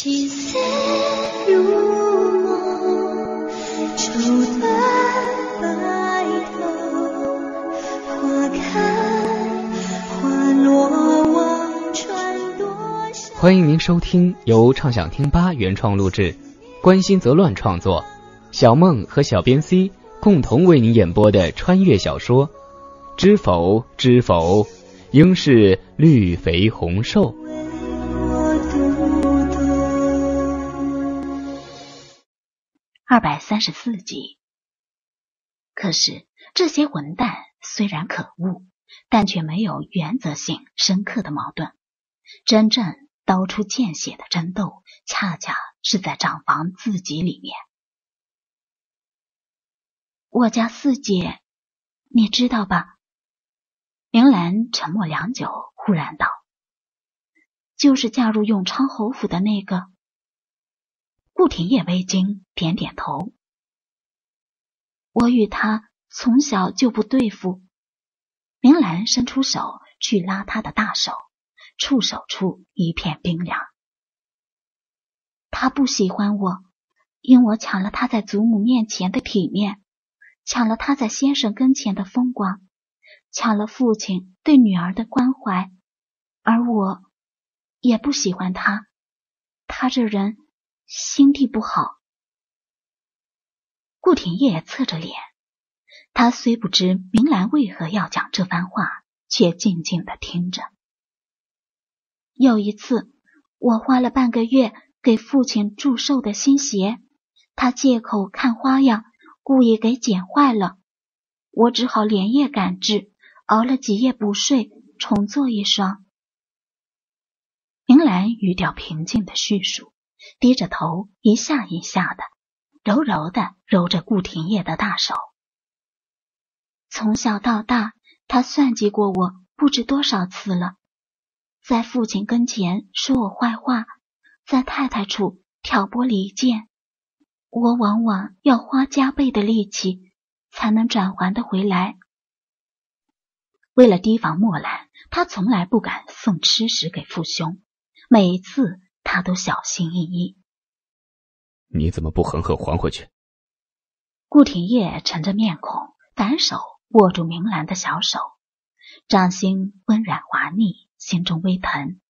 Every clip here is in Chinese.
七岁如梦，绸缎白头，花开花落望穿多少。欢迎您收听由畅想听吧原创录制，关心则乱创作，小梦和小编 C 共同为您演播的穿越小说《知否知否，应是绿肥红瘦》。234集。可是这些混蛋虽然可恶，但却没有原则性深刻的矛盾。真正刀出见血的争斗，恰恰是在账房自己里面。我家四姐，你知道吧？明兰沉默良久，忽然道：“就是嫁入永昌侯府的那个。”顾廷烨微惊，点点头。我与他从小就不对付。明兰伸出手去拉他的大手，触手处一片冰凉。他不喜欢我，因我抢了他在祖母面前的体面，抢了他在先生跟前的风光，抢了父亲对女儿的关怀，而我也不喜欢他。他这人心地不好。顾廷烨侧着脸，他虽不知明兰为何要讲这番话，却静静地听着。有一次，我花了半个月给父亲祝寿的新鞋，他借口看花样，故意给剪坏了。我只好连夜赶制，熬了几夜补睡，重做一双。明兰语调平静地叙述，低着头，一下一下的柔柔的揉着顾廷烨的大手。从小到大，他算计过我不知多少次了，在父亲跟前说我坏话，在太太处挑拨离间，我往往要花加倍的力气才能转还得回来。为了提防墨兰，他从来不敢送吃食给父兄，每一次他都小心翼翼。你怎么不狠狠还回去？顾廷烨沉着面孔，反手握住明兰的小手，掌心温软滑腻，心中微疼。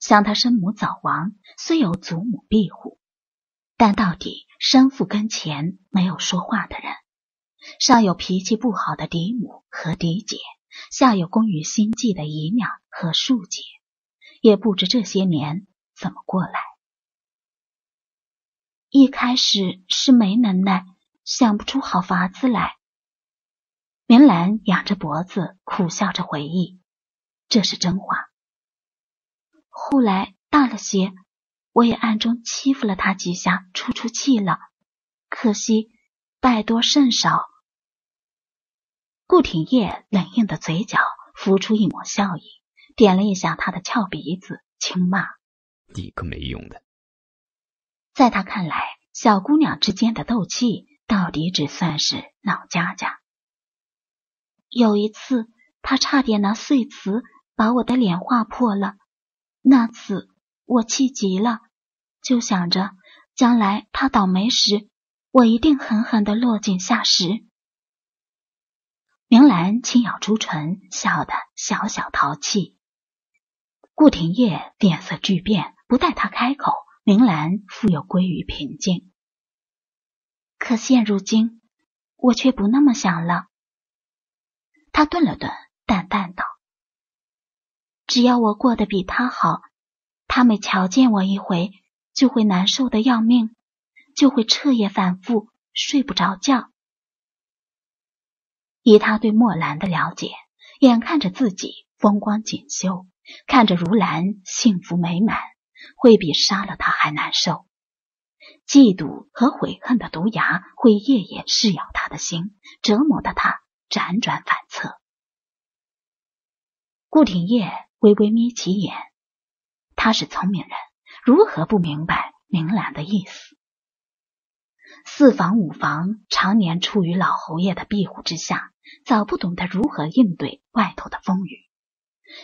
想他生母早亡，虽有祖母庇护，但到底生父跟前没有说话的人，上有脾气不好的嫡母和嫡姐，下有工于心计的姨娘和庶姐，也不知这些年怎么过来？一开始是没能耐，想不出好法子来。明兰仰着脖子，苦笑着回忆，这是真话。后来大了些，我也暗中欺负了他几下，出出气了。可惜败多胜少。顾廷烨冷硬的嘴角浮出一抹笑意，点了一下他的翘鼻子，轻骂。你个没用的。在他看来，小姑娘之间的斗气到底只算是闹家家。有一次他差点拿碎瓷把我的脸划破了，那次我气急了，就想着将来他倒霉时，我一定狠狠地落井下石。明兰轻咬朱唇，笑得小小淘气。顾廷烨脸色巨变，不待他开口，明兰复又归于平静。可现如今，我却不那么想了。他顿了顿，淡淡道：“只要我过得比他好，他每瞧见我一回，就会难受的要命，就会彻夜反复，睡不着觉。”以他对墨兰的了解，眼看着自己风光锦绣，看着如兰幸福美满，会比杀了他还难受。嫉妒和悔恨的毒牙会夜夜噬咬他的心，折磨得他辗转反侧。顾廷烨微微眯起眼，他是聪明人，如何不明白明兰的意思？四房五房常年处于老侯爷的庇护之下，早不懂得如何应对外头的风雨。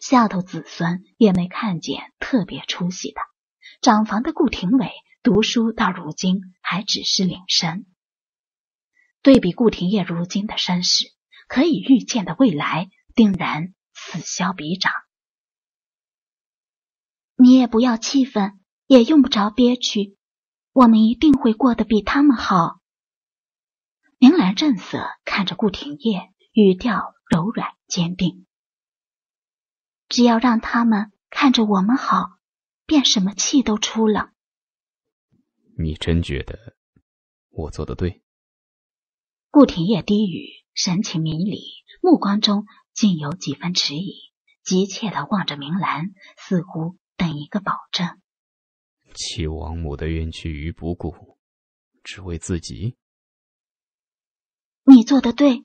下头子孙也没看见特别出息的，长房的顾廷伟读书到如今还只是领生。对比顾廷烨如今的身世，可以预见的未来定然此消彼长。你也不要气愤，也用不着憋屈，我们一定会过得比他们好。明兰正色看着顾廷烨，语调柔软坚定。只要让他们看着我们好，便什么气都出了。你真觉得我做得对？顾廷烨低语，神情迷离，目光中竟有几分迟疑，急切地望着明兰，似乎等一个保证。弃王母的冤屈于不顾，只为自己？你做得对，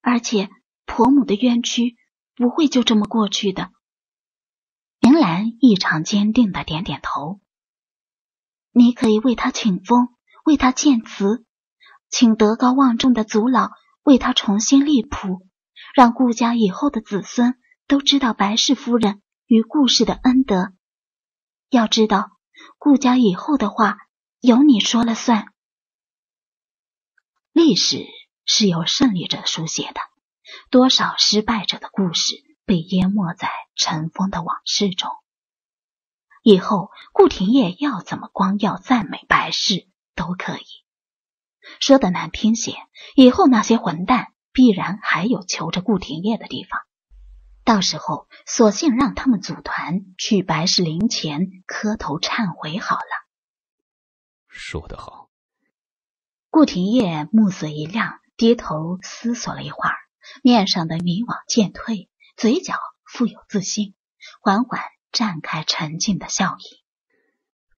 而且婆母的冤屈不会就这么过去的。明兰异常坚定地点点头。你可以为他请风，为他建祠，请德高望重的族老为他重新立谱，让顾家以后的子孙都知道白氏夫人与顾氏的恩德。要知道，顾家以后的话由你说了算。历史是由胜利者书写的，多少失败者的故事被淹没在尘封的往事中。以后顾廷烨要怎么光耀赞美白氏都可以。说的难听些，以后那些混蛋必然还有求着顾廷烨的地方，到时候索性让他们组团去白氏陵前磕头忏悔好了。说得好。顾廷烨目色一亮，低头思索了一会儿，面上的迷惘渐退，嘴角富有自信，缓缓绽开沉静的笑意。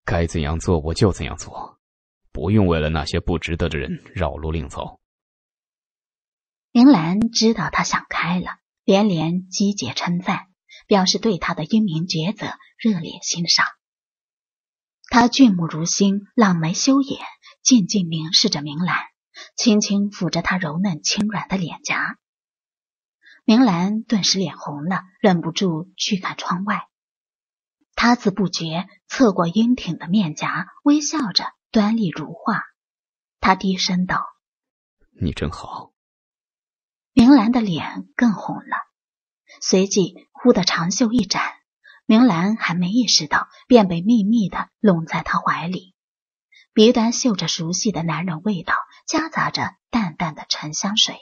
该怎样做我就怎样做，不用为了那些不值得的人绕路另走。明兰知道他想开了，连连击节称赞，表示对他的英明抉择热烈欣赏。他俊目如星，朗眉羞眼，静静凝视着明兰，轻轻抚着她柔嫩轻软的脸颊。明兰顿时脸红了，忍不住去看窗外。她自不觉侧过英挺的面颊，微笑着端丽如画。她低声道：“你真好。”明兰的脸更红了，随即忽的长袖一展，明兰还没意识到，便被秘密地拢在她怀里。鼻端嗅着熟悉的男人味道，夹杂着淡淡的沉香水，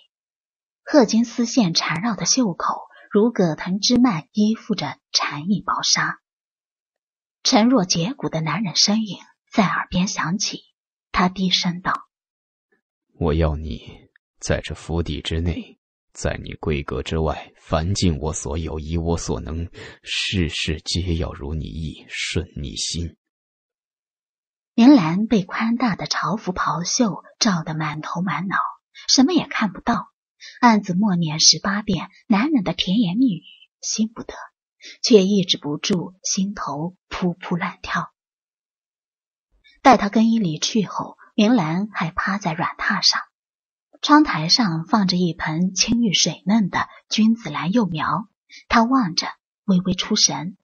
褐金丝线缠绕的袖口如葛藤枝蔓依附着蝉翼薄纱。沉若节骨的男人身影在耳边响起，他低声道：“我要你在这府邸之内，在你闺阁之外，凡尽我所有，以我所能，事事皆要如你意，顺你心。”明兰被宽大的朝服袍袖罩得满头满脑，什么也看不到，暗自默念18遍男人的甜言蜜语，心不得，却抑制不住心头扑扑乱跳。待他更衣离去后，明兰还趴在软榻上，窗台上放着一盆青玉水嫩的君子兰幼苗，她望着微微出神。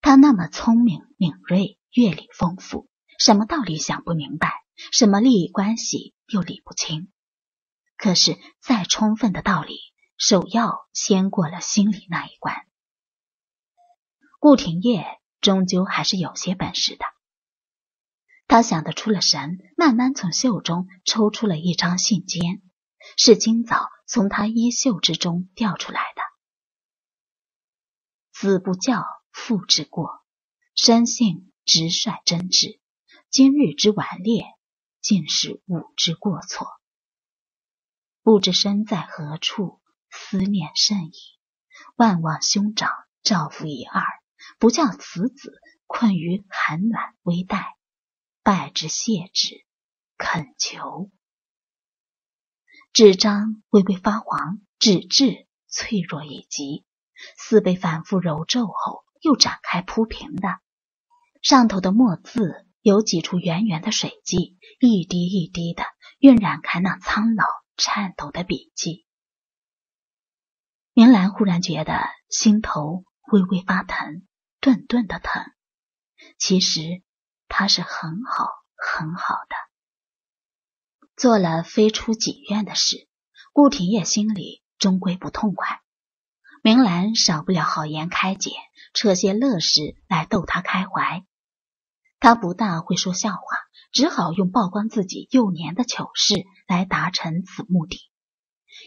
她那么聪明敏锐，阅历丰富，什么道理想不明白，什么利益关系又理不清。可是再充分的道理，首要先过了心理那一关。顾廷烨终究还是有些本事的。他想得出了神，慢慢从袖中抽出了一张信笺，是今早从他衣袖之中掉出来的。子不教，父之过，生性直率真挚。今日之顽劣，尽是吾之过错。不知身在何处，思念甚矣。万望兄长照拂一二，不教此子困于寒暖微带。拜之谢之，恳求。纸张微微发黄，纸质脆弱已极，似被反复揉皱后又展开铺平的。上头的墨字有几处圆圆的水迹，一滴一滴的晕染开那苍老颤抖的笔迹。明兰忽然觉得心头微微发疼，顿顿的疼，其实他是很好很好的。做了非出己愿的事，顾廷烨心里终归不痛快。明兰少不了好言开解，扯些乐事来逗他开怀。他不大会说笑话，只好用曝光自己幼年的糗事来达成此目的。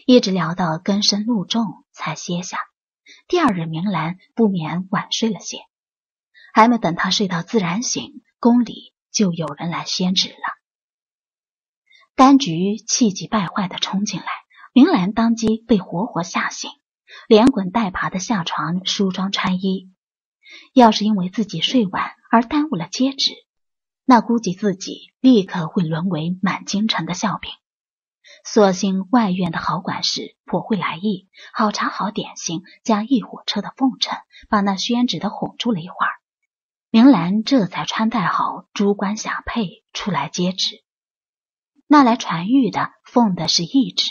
一直聊到更深入重才歇下。第二日明兰不免晚睡了些，还没等他睡到自然醒，宫里就有人来宣旨了。当局气急败坏地冲进来，明兰当即被活活吓醒，连滚带爬地下床梳妆穿衣。要是因为自己睡晚而耽误了接旨，那估计自己立刻会沦为满京城的笑柄。所幸外院的好管事颇会来意，好茶好点心加一火车的奉承，把那宣旨的哄住了一会儿。明兰这才穿戴好珠冠霞帔出来接旨。那来传谕的奉的是懿旨，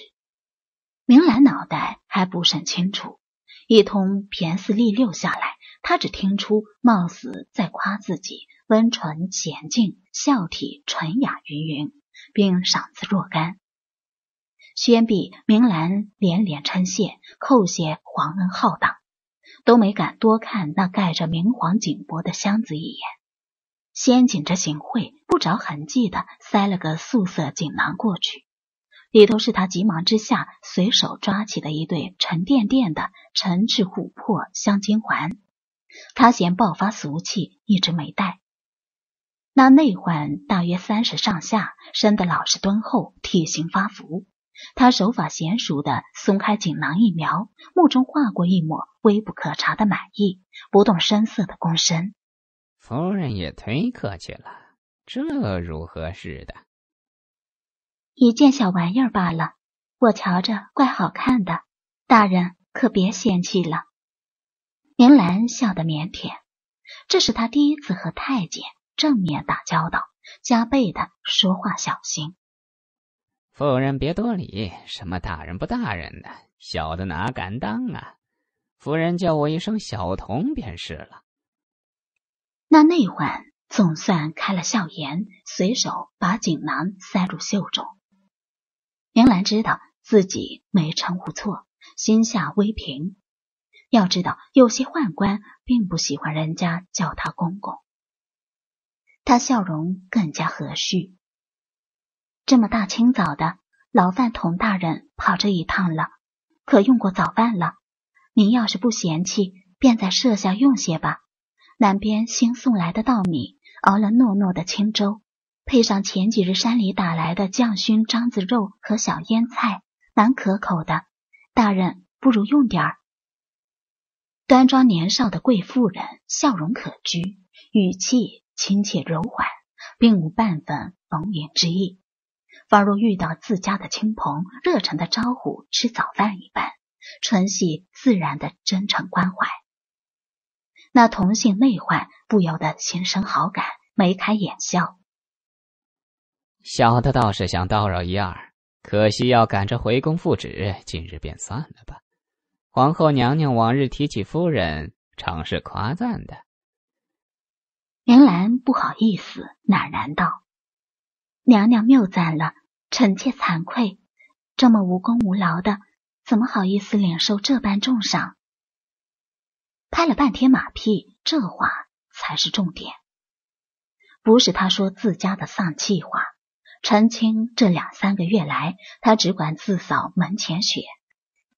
明兰脑袋还不甚清楚，一通骈四俪六下来，她只听出貌似在夸自己温纯娴静，孝体纯雅云云，并赏赐若干。宣毕，明兰连连称谢，叩谢皇恩浩荡，都没敢多看那盖着明黄锦帛的箱子一眼，先紧着行贿，不着痕迹地塞了个素色锦囊过去，里头是他急忙之下随手抓起的一对沉甸甸的陈赤琥珀镶金环，他嫌爆发俗气，一直没戴。那内宦大约30上下，生得老实敦厚，体型发福。他手法娴熟地松开锦囊一描，目中划过一抹微不可察的满意，不动声色地躬身。夫人也忒客气了，这如何是的？一件小玩意儿罢了，我瞧着怪好看的，大人可别嫌弃了。明兰笑得腼腆，这是她第一次和太监正面打交道，加倍的说话小心。夫人别多礼，什么大人不大人的，小的哪敢当啊？夫人叫我一声小童便是了。那内宦总算开了笑颜，随手把锦囊塞入袖中。明兰知道自己没称呼错，心下微平。要知道有些宦官并不喜欢人家叫他公公。他笑容更加和煦。这么大清早的，劳烦佟大人跑这一趟了，可用过早饭了。您要是不嫌弃，便在舍下用些吧。南边新送来的稻米，熬了糯糯的清粥，配上前几日山里打来的酱熏獐子肉和小腌菜，蛮可口的。大人不如用点儿。端庄年少的贵妇人笑容可掬，语气亲切柔缓，并无半分逢迎之意。仿若遇到自家的亲朋，热诚的招呼吃早饭一般，纯系自然的真诚关怀。那同姓内宦不由得心生好感，眉开眼笑。小的倒是想叨扰一二，可惜要赶着回宫复旨，今日便算了吧。皇后娘娘往日提起夫人，常是夸赞的。明兰不好意思，赧然道：娘娘谬赞了，臣妾惭愧，这么无功无劳的，怎么好意思领受这般重赏？拍了半天马屁，这话才是重点。不是他说自家的丧气话，澄清这2-3个月来，他只管自扫门前雪，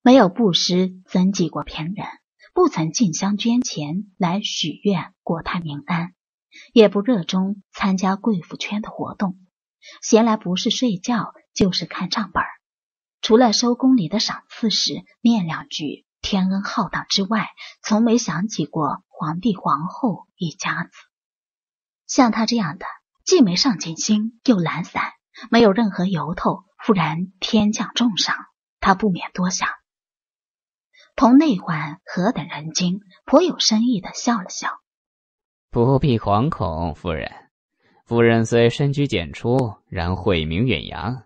没有布施增济过贫人，不曾进香捐钱来许愿国泰民安，也不热衷参加贵妇圈的活动。闲来不是睡觉就是看账本，除了收宫里的赏赐时念两句天恩浩荡之外，从没想起过皇帝皇后一家子。像他这样的既没上进心又懒散，没有任何由头，忽然天降重赏，他不免多想。同内宦何等人精，颇有深意地笑了笑：不必惶恐，夫人。夫人虽深居简出，然慧明远扬。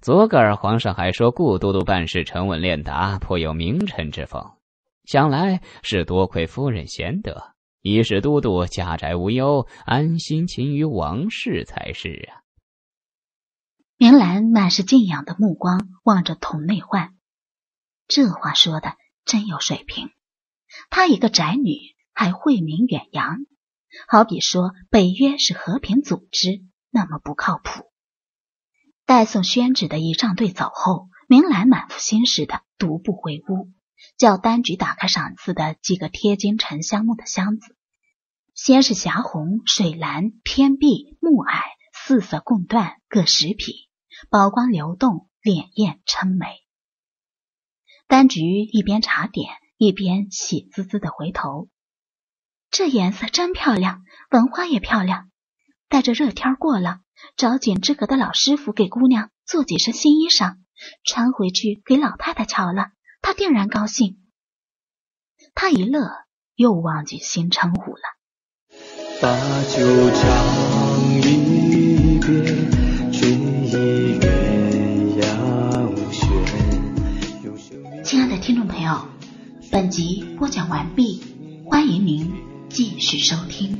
昨个儿皇上还说顾都督办事沉稳练达，颇有明臣之风。想来是多亏夫人贤德，一世都督家宅无忧，安心勤于王室才是啊。明兰满是敬仰的目光望着佟内焕，这话说的真有水平。她一个宅女还慧名远扬，好比说北约是和平组织那么不靠谱。代送宣旨的仪仗队走后，明兰满腹心事的独步回屋，叫丹菊打开赏赐的几个贴金沉香木的箱子，先是霞红、水蓝、偏碧、暮霭四色贡缎各10匹，宝光流动，潋滟撑眉。丹菊一边查点，一边喜滋滋的回头，这颜色真漂亮，文花也漂亮，带着热天过了，找剪制革的老师傅给姑娘做几身新衣裳，穿回去给老太太瞧了，她定然高兴。她一乐，又忘记新称呼了。把酒唱一遍，君已鸳鸯轩。亲爱的听众朋友，本集播讲完毕，欢迎您继续收听。